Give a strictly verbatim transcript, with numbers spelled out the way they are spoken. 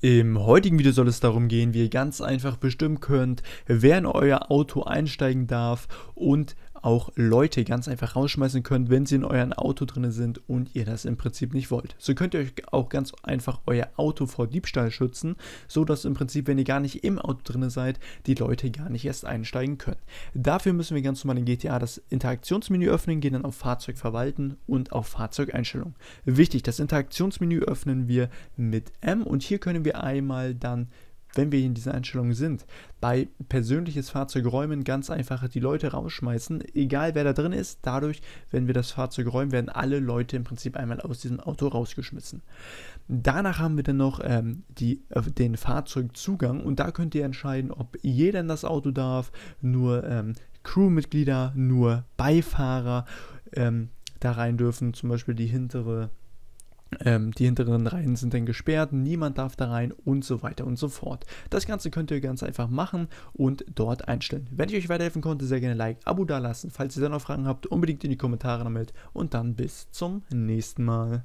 Im heutigen Video soll es darum gehen, wie ihr ganz einfach bestimmen könnt, wer in euer Auto einsteigen darf und auch Leute ganz einfach rausschmeißen könnt, wenn sie in eurem Auto drin sind und ihr das im Prinzip nicht wollt. So könnt ihr euch auch ganz einfach euer Auto vor Diebstahl schützen, so dass im Prinzip, wenn ihr gar nicht im Auto drin seid, die Leute gar nicht erst einsteigen können. Dafür müssen wir ganz normal in G T A das Interaktionsmenü öffnen, gehen dann auf Fahrzeug verwalten und auf Fahrzeugeinstellung. Wichtig, das Interaktionsmenü öffnen wir mit M und hier können wir einmal dann, wenn wir in dieser Einstellung sind, bei persönliches Fahrzeug räumen, ganz einfach die Leute rausschmeißen, egal wer da drin ist. Dadurch, wenn wir das Fahrzeug räumen, werden alle Leute im Prinzip einmal aus diesem Auto rausgeschmissen. Danach haben wir dann noch ähm, die, äh, den Fahrzeugzugang und da könnt ihr entscheiden, ob jeder in das Auto darf, nur ähm, Crewmitglieder, nur Beifahrer ähm, da rein dürfen, zum Beispiel die hintere... Ähm, die hinteren Reihen sind dann gesperrt, niemand darf da rein und so weiter und so fort. Das Ganze könnt ihr ganz einfach machen und dort einstellen. Wenn ich euch weiterhelfen konnte, sehr gerne Like, Abo dalassen. Falls ihr dann noch Fragen habt, unbedingt in die Kommentare damit und dann bis zum nächsten Mal.